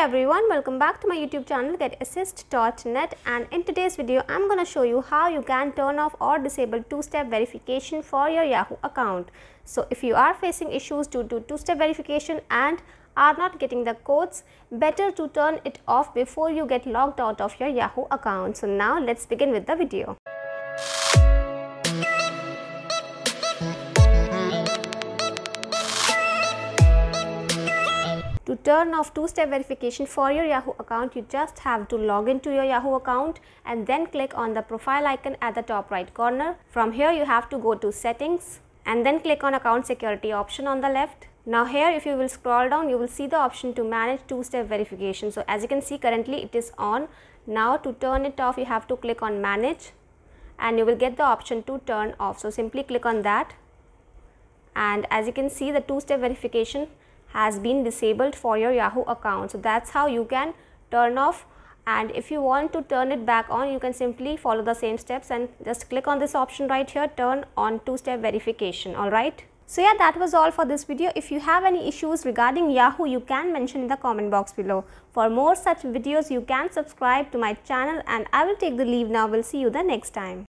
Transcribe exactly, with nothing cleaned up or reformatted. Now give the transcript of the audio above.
everyone, welcome back to my YouTube channel Get Assist dot net, and in today's video I'm going to show you how you can turn off or disable two-step verification for your Yahoo account. So if you are facing issues due to two-step verification and are not getting the codes, better to turn it off before you get logged out of your Yahoo account. So now let's begin with the video. To turn off two-step verification for your Yahoo account, you just have to log into your Yahoo account and then click on the profile icon at the top right corner. From here you have to go to settings and then click on account security option on the left. Now here if you will scroll down, you will see the option to manage two-step verification. So as you can see, currently it is on. Now to turn it off you have to click on manage and you will get the option to turn off. So simply click on that and as you can see, the two-step verification has been disabled for your Yahoo account. So that's how you can turn off, and if you want to turn it back on, you can simply follow the same steps and just click on this option right here, turn on two-step verification. Alright. So yeah, that was all for this video. If you have any issues regarding Yahoo, you can mention in the comment box below. For more such videos, you can subscribe to my channel, and I will take the leave now. We'll see you the next time.